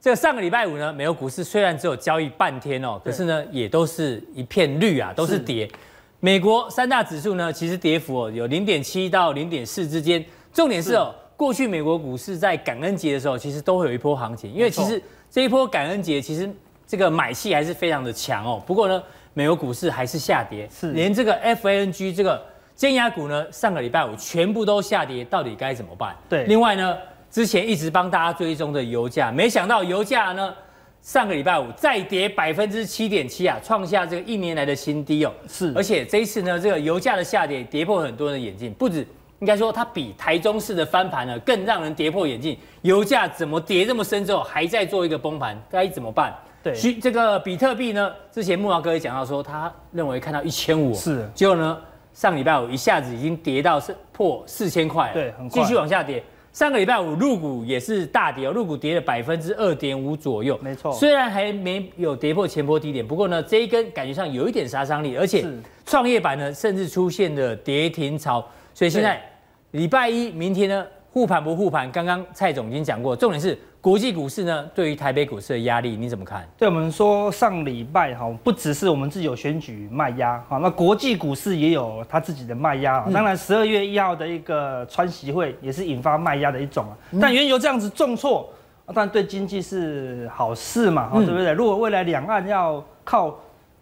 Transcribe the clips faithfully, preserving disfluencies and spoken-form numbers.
这个上个礼拜五呢，美国股市虽然只有交易半天哦，可是呢也都是一片绿啊，都是跌。是美国三大指数呢，其实跌幅哦有 零点七 到 零点四 之间。重点是哦，是过去美国股市在感恩节的时候，其实都会有一波行情，因为其实这一波感恩节其实这个买气还是非常的强哦。不过呢，美国股市还是下跌，是连这个 F A N G 这个尖牙股呢，上个礼拜五全部都下跌，到底该怎么办？对，另外呢。之前一直帮大家追踪的油价，没想到油价呢，上个礼拜五再跌百分之七点七啊，创下这个一年来的新低哦。是，而且这一次呢，这个油价的下跌跌破很多人的眼镜，不止应该说它比台中市的翻盘呢更让人跌破眼镜。油价怎么跌这么深之后，还在做一个崩盘，该怎么办？对，这个比特币呢，之前木华哥也讲到说，他认为看到一千五，是，结果呢，上礼拜五一下子已经跌到是破四千块，对，很快，继续往下跌。上个礼拜五，陆股也是大跌哦，陆股跌了百分之二点五左右。没错，虽然还没有跌破前波低点，不过呢，这一根感觉上有一点杀伤力，而且创业板呢，甚至出现了跌停潮。所以现在礼拜一、明天呢，护盘不护盘？刚刚蔡总已经讲过，重点是国际股市呢，对于台北股市的压力你怎么看？对我们说，上礼拜哈，不只是我们自己有选举卖压哈，那国际股市也有它自己的卖压。当然，十二月一号的一个川习会也是引发卖压的一种啊。但原油这样子重挫，但对经济是好事嘛，对不对？如果未来两岸要靠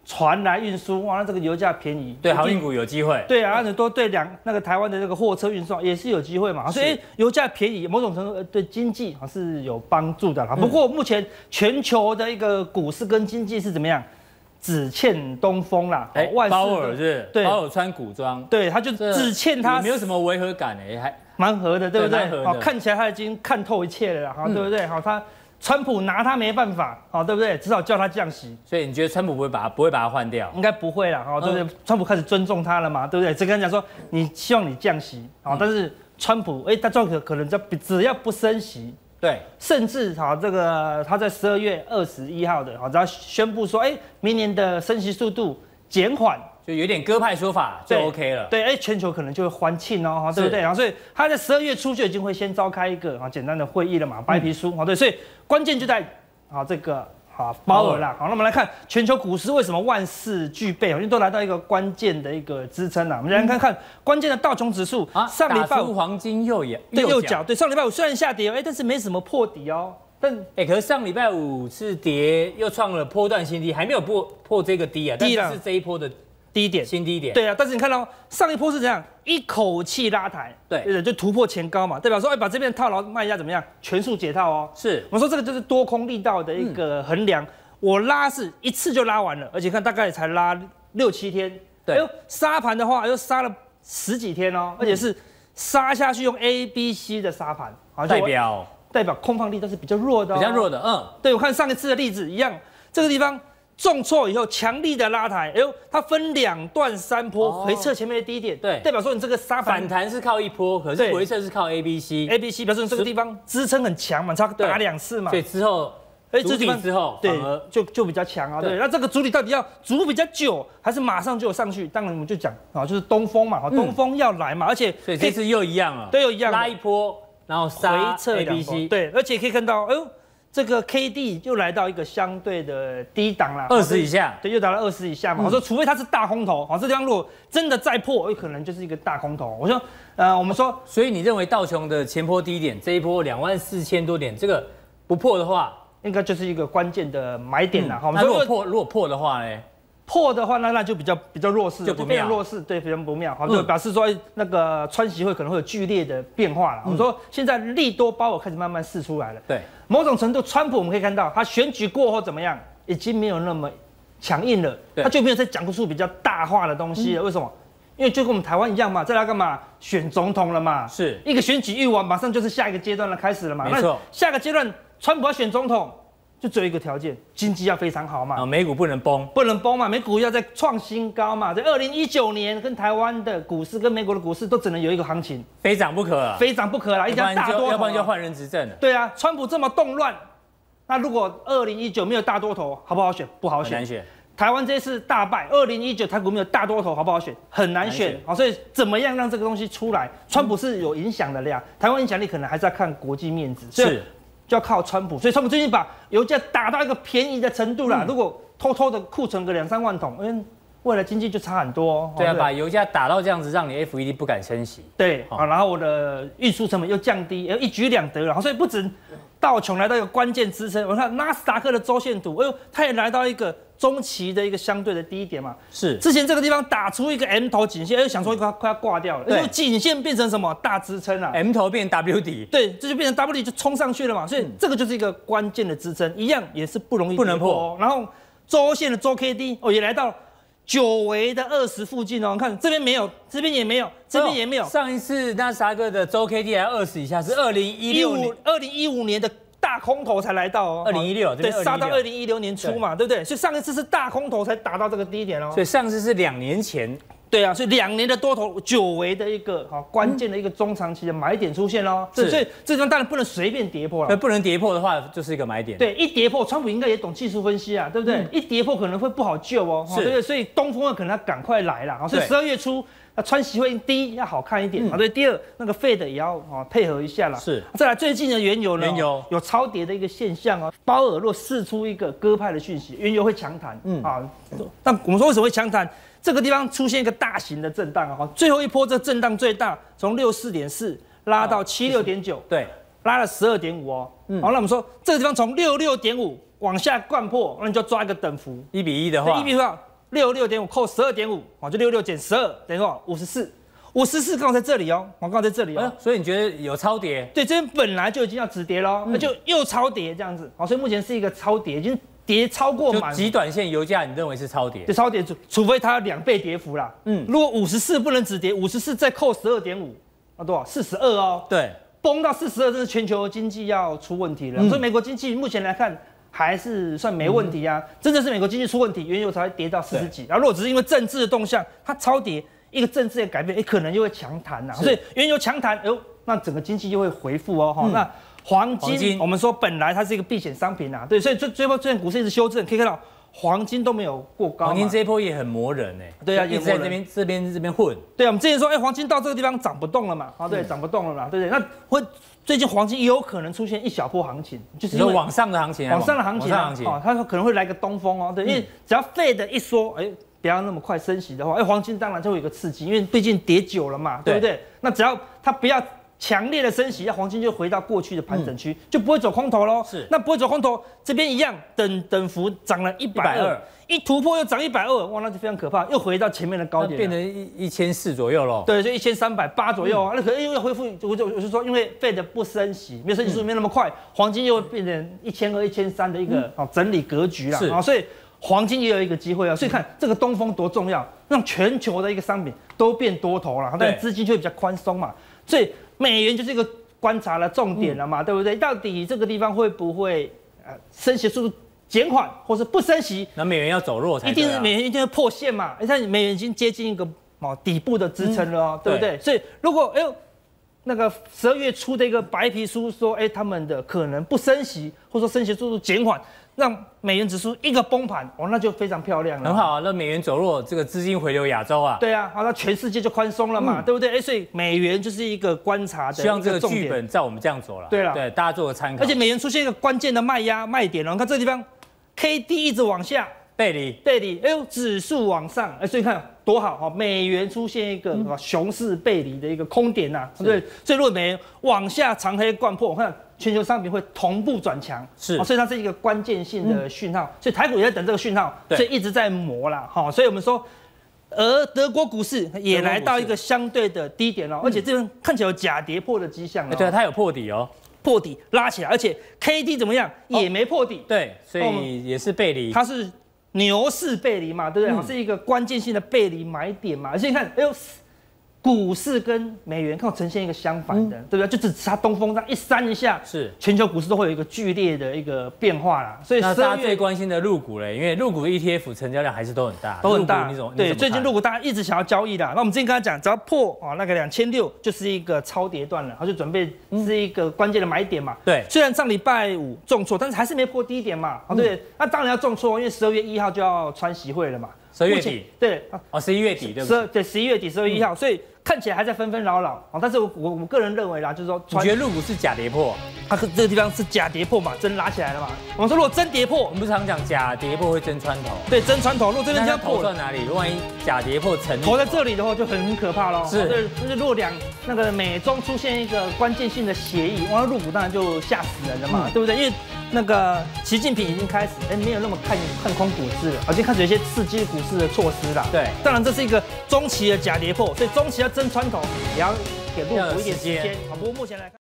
船来运输，哇，那这个油价便宜，对航运股有机会。对啊，很多对两那个台湾的这个货车运送也是有机会嘛，所以油价便宜，某种程度对经济是有帮助的啦。不过目前全球的一个股市跟经济是怎么样？只欠东风啦，哎，鲍尔是，对，鲍尔穿古装，对，他就只欠他，没有什么违和感哎，还蛮合的，对不对？好，看起来他已经看透一切了啦，好，对不对？好，他。川普拿他没办法，好对不对？至少叫他降息。所以你觉得川普不会把他不会把他换掉？应该不会啦，好对不对？嗯、川普开始尊重他了嘛，对不对？只跟他讲说，你希望你降息，好，但是川普哎、欸，他可可能只要不升息，对，甚至好这个他在十二月二十一号的，好，只要宣布说，哎、欸，明年的升息速度减缓。就有点鸽派说法就 OK 了，对，哎，全球可能就会欢庆哦，对不对？然后所以他在十二月初就已经会先召开一个啊简单的会议了嘛，白皮书，好对，所以关键就在啊这个啊鲍尔啦，好，那我们来看全球股市为什么万事俱备，因为都来到一个关键的一个支撑啦。我们来看看关键的道琼指数啊，上礼拜五黄金右眼右脚，对，上礼拜五虽然下跌，哎，但是没什么破底哦。但哎、欸，可是上礼拜五是跌又创了波段新低，还没有破破这个低啊，但是这一波的。低点，新低点，对啊，但是你看到上一波是怎样，一口气拉抬，对，就突破前高嘛，代表说，哎、欸，把这边套牢卖压怎么样，全数解套哦。是，我们说这个就是多空力道的一个衡量，嗯、我拉是一次就拉完了，而且看大概才拉六七天，对，哎呦，杀盘的话又杀了十几天哦，而且是杀下去用 A、B、C 的杀盘，代表代表空方力道是比较弱的、哦，比较弱的，嗯，对，我看上一次的例子一样，这个地方。重挫以后，强力的拉抬，哎呦，它分两段三波回撤前面的低点，对，代表说你这个沙盘反弹是靠一波，可是回撤是靠 A B C，A B C 表示你这个地方支撑很强嘛，差打两次嘛，所以之后，哎，主体之后，对，就就比较强啊，对。那这个主体到底要主比较久，还是马上就有上去？当然我们就讲啊，就是东风嘛，东风要来嘛，而且所以这次又一样了，对，又一样，拉一波，然后回撤 A B C， 对，而且可以看到，哎呦。这个 K D 又来到一个相对的低档啦，二十以下，对，又达到二十以下嘛。我说，除非它是大空头，好，这地方如果真的再破，有可能就是一个大空头。我说，呃，我们说，所以你认为道琼的前波低点这一波两万四千多点，这个不破的话，应该就是一个关键的买点啦。好，那如果破，如果破的话呢？破的话，那那就比较比较弱势，就变弱势，对，非常不妙，好，就表示说那个川习会可能会有剧烈的变化了。我说现在利多包我开始慢慢释出来了，对，某种程度，川普我们可以看到，他选举过后怎么样，已经没有那么强硬了，他就没有再讲出比较大话的东西了。为什么？因为就跟我们台湾一样嘛，再来干嘛？选总统了嘛，是一个选举一完，马上就是下一个阶段的开始了嘛。没错，下个阶段川普要选总统。就只有一个条件，经济要非常好嘛，啊，美股不能崩，不能崩嘛，美股要再创新高嘛，在二零一九年跟台湾的股市跟美国的股市都只能有一个行情，非涨不可啊，非涨不可啦，一家大多头，要不然就换人执政了。对啊，川普这么动乱，那如果二零一九没有大多头，好不好选？不好选，很难选。台湾这次大败，二零一九台股没有大多头，好不好选？很难选啊，所以怎么样让这个东西出来？川普是有影响的呀，台湾影响力可能还是要看国际面子，所以。就要靠川普，所以川普最近把油价打到一个便宜的程度啦。嗯、如果偷偷的库存个两三万桶，因为未来经济就差很多、哦。对啊，对把油价打到这样子，让你 F E D 不敢升息。对啊，哦、然后我的运输成本又降低，一举两得了。所以不止道琼来到一个关键支撑，我看纳斯达克的周线图，哎呦，它也来到一个中期的一个相对的低点嘛。是，之前这个地方打出一个 M 头颈线，哎，想说快快要挂掉了，因为颈线变成什么大支撑啊 ？M 头变 W 底，对，这就变成 W 底就冲上去了嘛。所以这个就是一个关键的支撑，一样也是不容易不能破。然后周线的周 K D 哦也来到久违的二十附近哦，看这边没有，这边也没有，这边也没有。上一次纳斯达克的周 K D 来二十以下是二零一六年，二零一五年的大空头才来到哦，二零一六对，杀到二零一六年初嘛， 对, 对不对？所以上一次是大空头才达到这个低点哦。所以上次是两年前，对啊，所以两年的多头久违的一个好、哦、关键的一个中长期的买点出现喽。所以这张当然不能随便跌破了，不能跌破的话就是一个买点。对，一跌破，川普应该也懂技术分析啊，对不对？嗯、一跌破可能会不好救哦，对不对？所以东风可能要赶快来啦。所以十二月初。川习会第一要好看一点啊，对，第二那个 Fed 也要啊配合一下啦。是，再来最近的原油呢，原油有超跌的一个现象哦。鲍尔若释出一个鸽派的讯息，原油会强弹，嗯啊，但我们说为什么会强弹？这个地方出现一个大型的震荡啊，最后一波这震荡最大，从六四点四拉到七六点九，对，拉了十二点五哦。好，那我们说这个地方从六六点五往下灌破，那你就抓一个等幅，一比一的话，一比一的话。六六点五扣十二点五，就六六减十二等于五十四，五十四刚好在这里哦，刚好在这里哦、哎，所以你觉得有超跌？对，这边本来就已经要止跌喽，那、嗯、就又超跌这样子，所以目前是一个超跌，已经跌超过满。就极短线油价，你认为是超跌？对，超跌，除非它两倍跌幅啦。嗯，如果五十四不能止跌，五十四再扣十二点五，那多少？四十二哦。对，崩到四十二，这是全球经济要出问题了。嗯、所以美国经济目前来看。还是算没问题啊，嗯、真的是美国经济出问题，原油才会跌到四十几。然后如果只是因为政治的动向，它超跌，一个政治的改变，也、欸、可能就会强弹呐。所以原油强弹，哎、呃、呦，那整个经济就会回复哦。嗯、那黄金，黃金我们说本来它是一个避险商品啊，对，所以最最后最近股市一直修正，可以看到黄金都没有过高。黄金这一波也很磨人哎、欸，对啊，一直在这边这边这边混。对啊，我们之前说，哎、欸，黄金到这个地方涨不动了嘛，啊，对，涨、嗯、不动了嘛，对不 對, 对？那会。最近黄金也有可能出现一小波行情，就是有往上的行情，往上的行情啊，它可能会来个东风哦，对，因为只要Fed一说，哎，不要那么快升息的话，哎，黄金当然就会有个刺激，因为毕竟跌久了嘛，对不对？那只要它不要强烈的升息，那黄金就回到过去的盘整区，就不会走空头喽。是，那不会走空头，这边一样等等幅涨了一百二，一突破又涨一百二，哇，那就非常可怕，又回到前面的高点，变成一一千四左右喽。对，就一千三百八左右啊，那可能因为恢复，我就我是说，因为Fed不升息，没有升息速度没那么快，黄金又变成一千二、一千三的一个整理格局啦。啊，所以黄金也有一个机会啊。所以看这个东风多重要，让全球的一个商品都变多头了，但资金就会比较宽松嘛，所以。美元就是一个观察的重点了嘛，嗯、对不对？到底这个地方会不会呃升息速度减缓，或是不升息？那美元要走弱才对、啊、一定是美元一定会破线嘛，你看美元已经接近一个哦底部的支撑了哦，嗯、对不对？对所以如果哎呦那个十二月初的一个白皮书说，哎他们的可能不升息，或者说升息速度减缓，让美元指数一个崩盘，哦那就非常漂亮了，很好啊。那美元走弱，这个资金回流亚洲啊，对啊，好，那全世界就宽松了嘛，嗯、对不对？哎，所以美元就是一个观察的一个重点，希望这个剧本照我们这样走了，对了，对，大家做个参考。而且美元出现一个关键的卖压卖点了，你看这个地方 ，K D 一直往下，背离，背离，哎呦，指数往上，哎，所以看。多好哈！美元出现一个熊市背离的一个空点呐、啊，对，所以如果美元往下长黑灌破，我看全球商品会同步转强，是，所以它是一个关键性的讯号，嗯、所以台股也在等这个讯号，所以一直在磨啦，哈，所以我们说，而德国股市也来到一个相对的低点哦，而且这边看起来有假跌破的迹象了、哦，对，它有破底哦。破底拉起来，而且 K D 怎么样也没破底，哦、对，所以也是背离，它是。牛市背离嘛，对不对？嗯、是一个关键性的背离买点嘛。而且你看，哎呦，股市跟美元看呈现一个相反的，嗯、对不对？就只差东风这样一扇一下，是全球股市都会有一个剧烈的一个变化啦。所以大家最关心的陆股嘞，因为陆股 E T F 成交量还是都很大，都很大。你怎么对？最近陆股大家一直想要交易的。那我们之前跟他讲，只要破啊、哦、那个两千六，就是一个超跌段了，它就准备是一个关键的买点嘛。嗯、对，虽然上礼拜五重挫，但是还是没破低点嘛。啊、嗯，对，那当然要重挫，因为十二月一号就要川习会了嘛。十月底，对，哦，十一月底，对不对？对，十一月底，十二月一号，所以看起来还在纷纷扰扰啊。但是我我我个人认为啦，就是说，你觉得入股是假跌破？它这个地方是假跌破嘛，真拉起来了嘛。我们说，如果真跌破，我们不是常讲假跌破会真穿头？对，真穿头。如果这边这样破到哪里？万一假跌破成头在这里的话，就很很可怕喽。是，就是如果两那个美中出现一个关键性的协议，哇，入股当然就吓死人了嘛，对不对？因为那个习近平已经开始，哎，没有那么看看空股市了，而且开始有一些刺激股市的措施啦。对，当然这是一个中期的假跌破，所以中期要真穿透，也要给入股一点时间。好，不过目前来看。